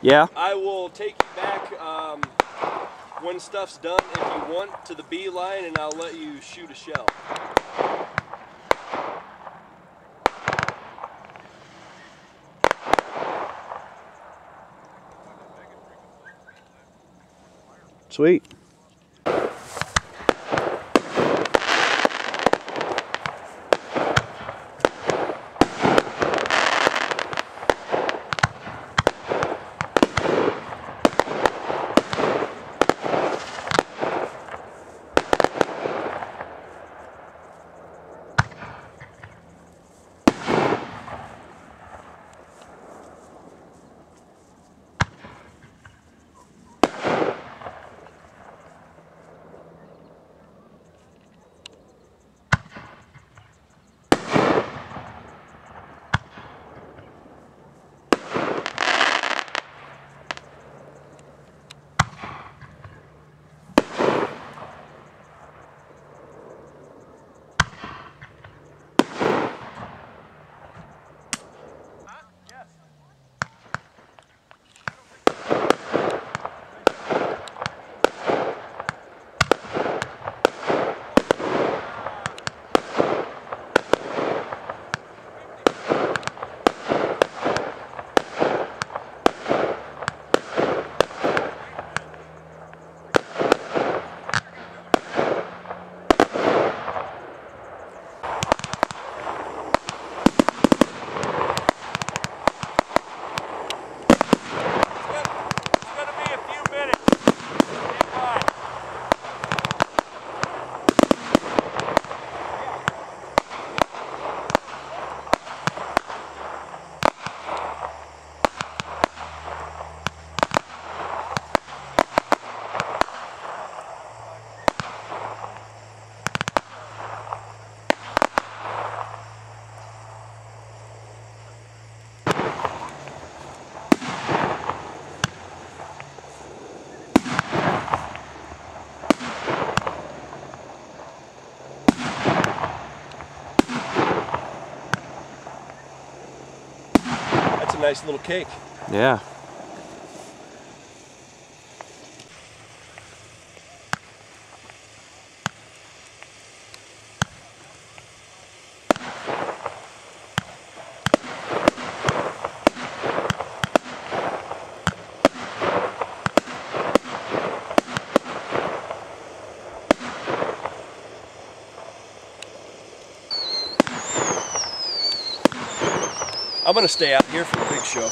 Yeah. I will take you back when stuff's done, if you want, to the bee line, and I'll let you shoot a shell. Sweet. Nice little cake. Yeah. I'm gonna stay out here for the big show.